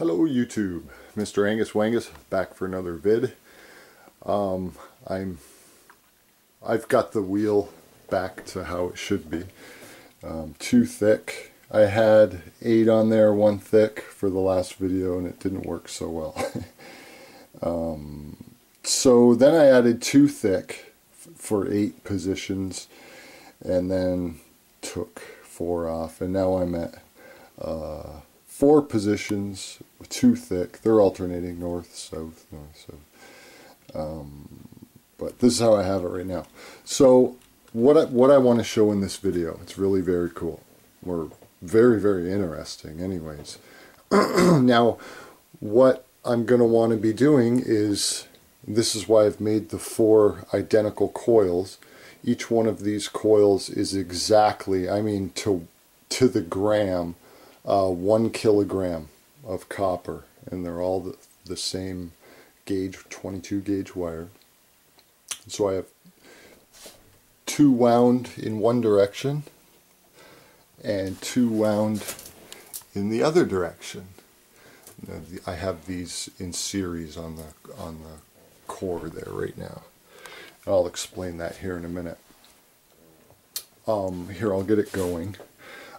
Hello YouTube, Mr. Angus Wangus back for another vid. I've got the wheel back to how it should be. Too thick. I had 8 on there, 1 thick for the last video, and it didn't work so well. So then I added 2 thick for 8 positions, and then took 4 off, and now I'm at 4 positions, 2 thick. They're alternating north, south, north, south. But this is how I have it right now. So what I want to show in this video, it's really very cool, or very, very interesting anyways. Now, what I'm going to want to be doing is, this is why I've made the 4 identical coils. Each one of these coils is exactly, I mean, to the gram, 1 kilogram of copper, and they're all the same gauge, 22 gauge wire. So I have 2 wound in one direction and 2 wound in the other direction. I have these in series on the core there right now. I'll explain that here in a minute. Here, I'll get it going.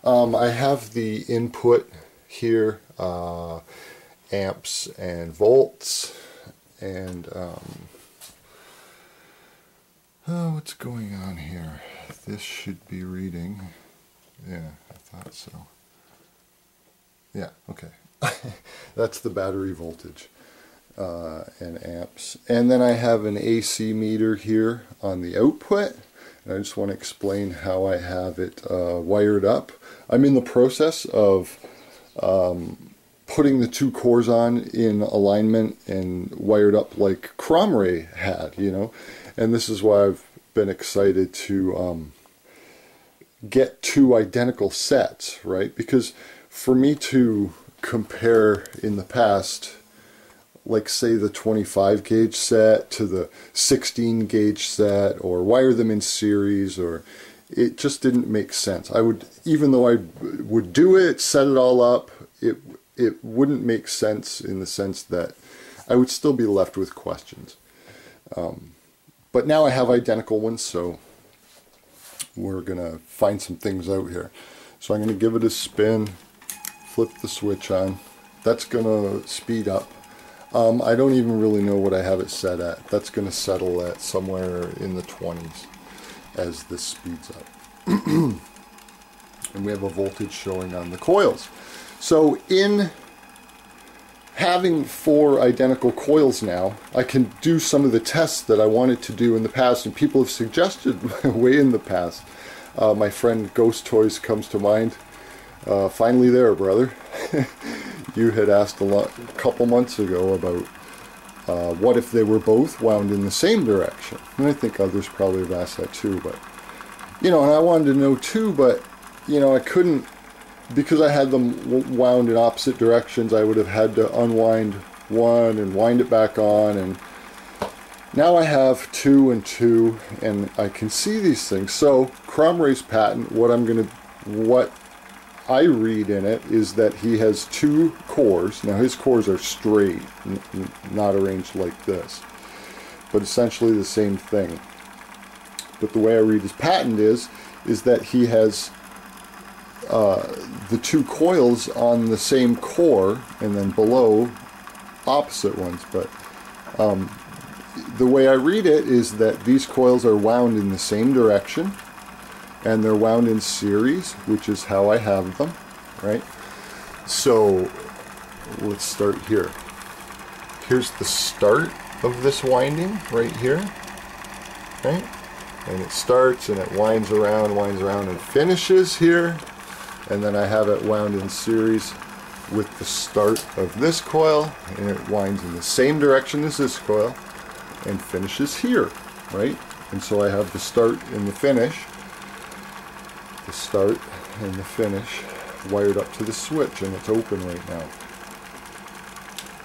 I have the input here, amps and volts, and what's going on here? This should be reading. Yeah, I thought so. Yeah, okay. That's the battery voltage and amps. And then I have an AC meter here on the output. I just want to explain how I have it wired up. I'm in the process of putting the 2 cores on in alignment and wired up like Kromrey had, you know. And this is why I've been excited to get 2 identical sets, right? Because for me to compare in the past, like say the 25 gauge set to the 16 gauge set, or wire them in series, or it just didn't make sense. I would, even though I would do it, set it all up, it wouldn't make sense, in the sense that I would still be left with questions. But now I have identical ones, so we're gonna find some things out here. So I'm gonna give it a spin, flip the switch on. That's gonna speed up. I don't even really know what I have it set at. That's going to settle at somewhere in the 20s as this speeds up. And we have a voltage showing on the coils. So in having 4 identical coils now, I can do some of the tests that I wanted to do in the past, and people have suggested way in the past. My friend Ghost Toys comes to mind. Finally there, brother. You had asked a couple months ago about what if they were both wound in the same direction. And I think others probably have asked that too, but, you know, and I wanted to know too, but, you know, I couldn't, because I had them wound in opposite directions. I would have had to unwind one and wind it back on, and now I have 2 and 2, and I can see these things. So Kromrey's patent, what I read in it is that he has 2 cores. Now his cores are straight, not arranged like this, but essentially the same thing. But the way I read his patent is that he has the 2 coils on the same core, and then below opposite ones. But the way I read it is that these coils are wound in the same direction, and they're wound in series, which is how I have them, right? So let's start here. Here's the start of this winding right here, right? And it starts and it winds around and finishes here. And then I have it wound in series with the start of this coil, and it winds in the same direction as this coil and finishes here, right? And so I have the start and the finish. The start and the finish wired up to the switch, and it's open right now,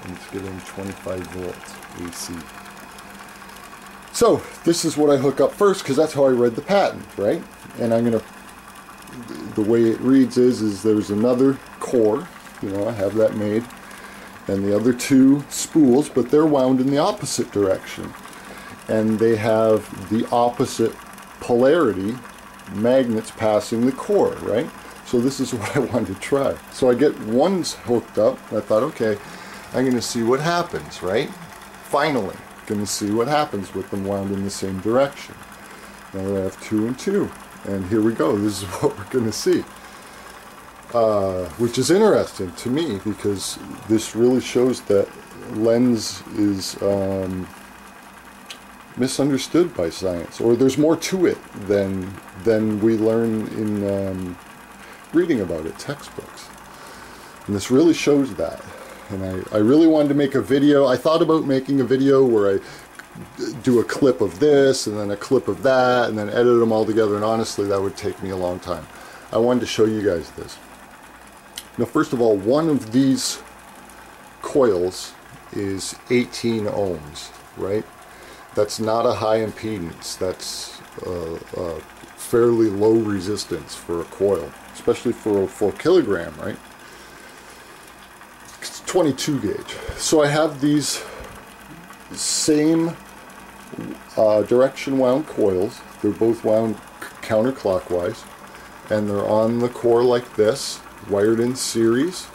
and it's getting 25 volts AC. So this is what I hook up first, because that's how I read the patent, right? And I'm gonna, the way it reads is there's another core, you know, I have that made, and the other two spools, but they're wound in the opposite direction. And they have the opposite polarity magnets passing the core, right? So this is what I wanted to try. So I get one hooked up. I thought, okay, I'm going to see what happens, right? Finally, going to see what happens with them wound in the same direction. Now I have two and two. And here we go. This is what we're going to see. Which is interesting to me, because this really shows that Lenz is misunderstood by science, or there's more to it than we learn in reading about it, textbooks. And this really shows that. And I really wanted to make a video. I thought about making a video where I do a clip of this and then a clip of that and then edit them all together, and honestly that would take me a long time. I wanted to show you guys this. Now, first of all, one of these coils is 18 ohms, right? That's not a high impedance. That's a fairly low resistance for a coil, especially for a 4 kilogram, right? It's 22 gauge. So I have these same direction wound coils. They're both wound counterclockwise, and they're on the core like this, wired in series.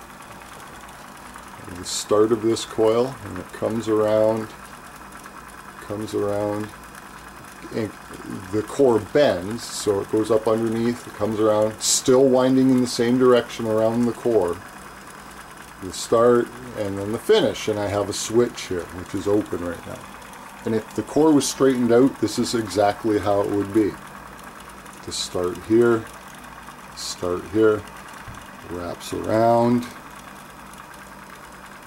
And the start of this coil, and it comes around, and the core bends, so it goes up underneath, it comes around, still winding in the same direction around the core. The start and then the finish, and I have a switch here which is open right now. And if the core was straightened out, this is exactly how it would be. To start here, wraps around,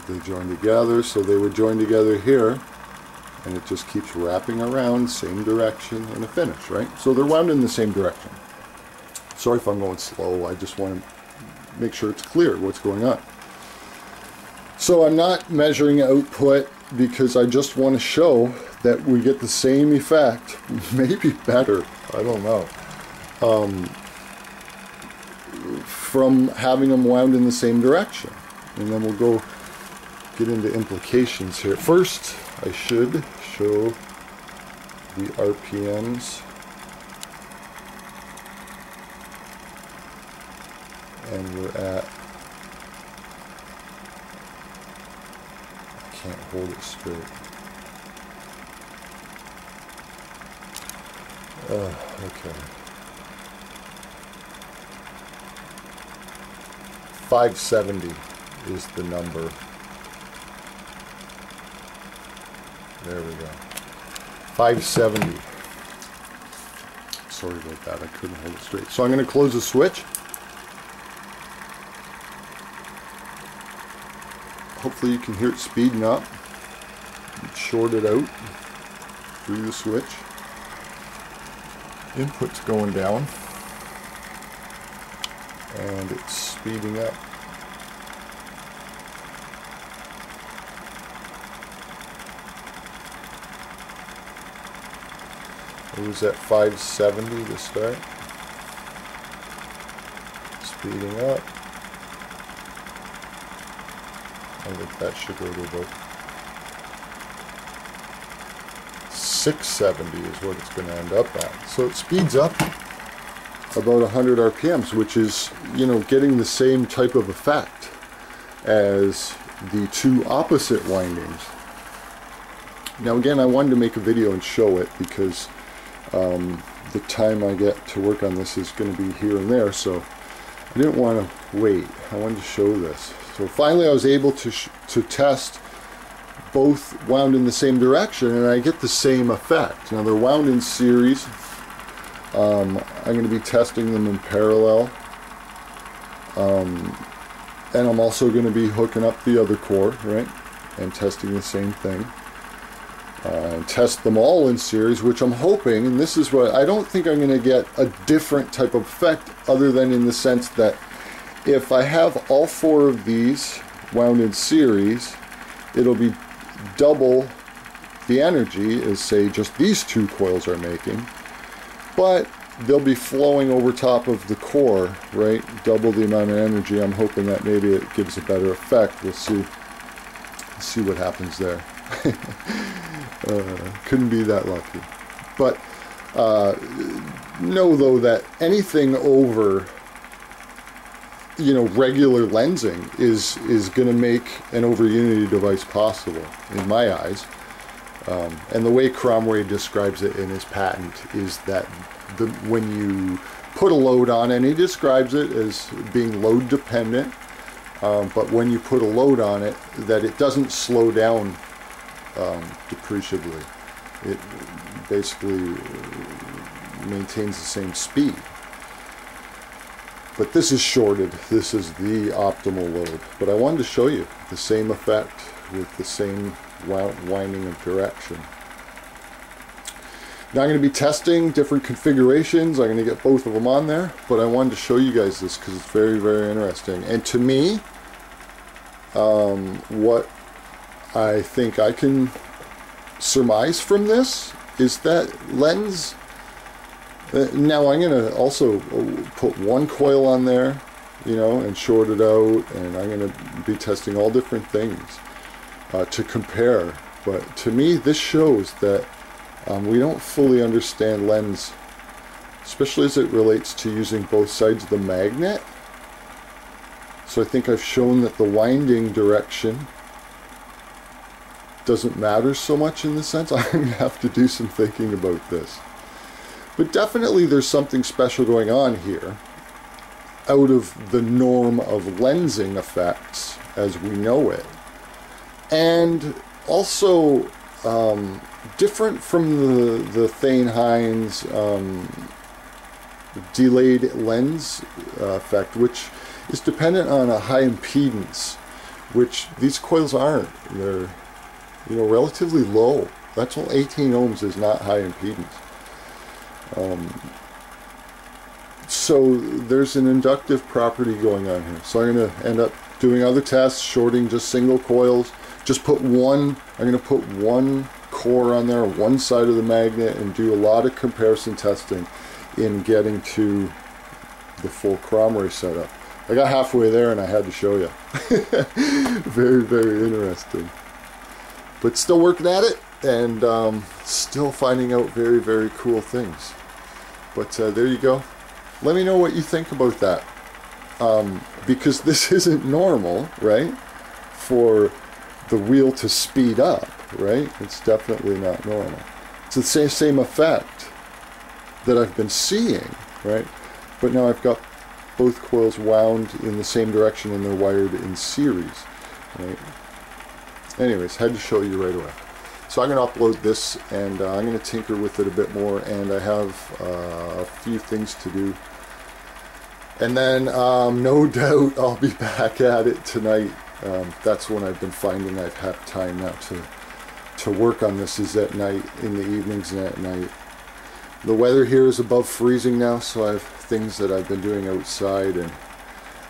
they join together, so they would join together here, and it just keeps wrapping around, same direction, and a finish, right? So they're wound in the same direction. Sorry if I'm going slow, I just want to make sure it's clear what's going on. So I'm not measuring output because I just want to show that we get the same effect, maybe better, I don't know, from having them wound in the same direction. And then we'll go get into implications here. First, I should show the RPMs and we're at, I can't hold it straight. Okay. 570 is the number. There we go. 570. Sorry about that, I couldn't hold it straight. So I'm going to close the switch. Hopefully you can hear it speeding up. It's shorted out through the switch. Input's going down. And it's speeding up. It was at 570 to start. Speeding up. I think that should go to about 670 is what it's going to end up at. So it speeds up about 100 RPMs, which is, you know, getting the same type of effect as the two opposite windings. Now again, I wanted to make a video and show it because the time I get to work on this is going to be here and there, so I didn't want to wait. I wanted to show this. So finally I was able to test both wound in the same direction, and I get the same effect. Now they're wound in series. I'm going to be testing them in parallel, and I'm also going to be hooking up the other core, right, and testing the same thing. And test them all in series, which I'm hoping, and this is what I don't think I'm going to get a different type of effect, other than in the sense that if I have all four of these wound in series, it'll be double the energy as, say, just these two coils are making, but they'll be flowing over top of the core, right? Double the amount of energy. I'm hoping that maybe it gives a better effect. We'll see. see what happens there. Couldn't be that lucky. But know though that anything over, you know, regular lensing is going to make an Overunity device possible, in my eyes. And the way Kromrey describes it in his patent is that when you put a load on, and he describes it as being load dependent, but when you put a load on it, that it doesn't slow down depreciably. It basically maintains the same speed. But this is shorted. This is the optimal load. But I wanted to show you the same effect with the same winding of direction. Now I'm going to be testing different configurations. I'm going to get both of them on there. But I wanted to show you guys this because it's very, very interesting. And to me, what I think I can surmise from this is that Lenz... Now I'm going to also put one coil on there, you know, and short it out, and I'm going to be testing all different things to compare. But to me, this shows that we don't fully understand Lenz, especially as it relates to using both sides of the magnet. So I think I've shown that the winding direction doesn't matter so much in this sense. I'm going to have to do some thinking about this. But definitely there's something special going on here, out of the norm of lensing effects as we know it. And also different from the Thane-Hines delayed lens effect, which is dependent on a high impedance, which these coils aren't. They're, you know, relatively low. That's all. 18 ohms is not high impedance. So there's an inductive property going on here. So I'm going to end up doing other tests, shorting just single coils. Just put one, I'm going to put one core on there, one side of the magnet, and do a lot of comparison testing in getting to the full Kromrey setup. I got halfway there and I had to show you. Very, very interesting. But still working at it. And still finding out very, very cool things. But there you go. Let me know what you think about that. Because this isn't normal, right? For the wheel to speed up, right? It's definitely not normal. It's the same effect that I've been seeing, right? But now I've got both coils wound in the same direction and they're wired in series, right? Anyways, had to show you right away. So I'm going to upload this, and I'm going to tinker with it a bit more, and I have a few things to do. And then no doubt I'll be back at it tonight. That's when I've been finding I've had time now to work on this, is at night, in the evenings and at night. The weather here is above freezing now, so I have things that I've been doing outside, and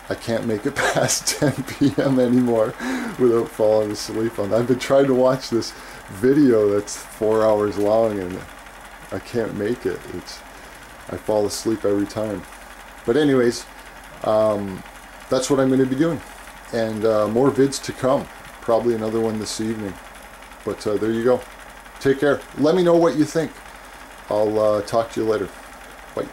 I can't make it past 10 p.m. anymore without falling asleep on it. I've been trying to watch this video that's 4 hours long and I can't make it. I fall asleep every time. But anyways, that's what I'm going to be doing, and more vids to come, probably another one this evening. But there you go. Take care. Let me know what you think. I'll talk to you later. Bye.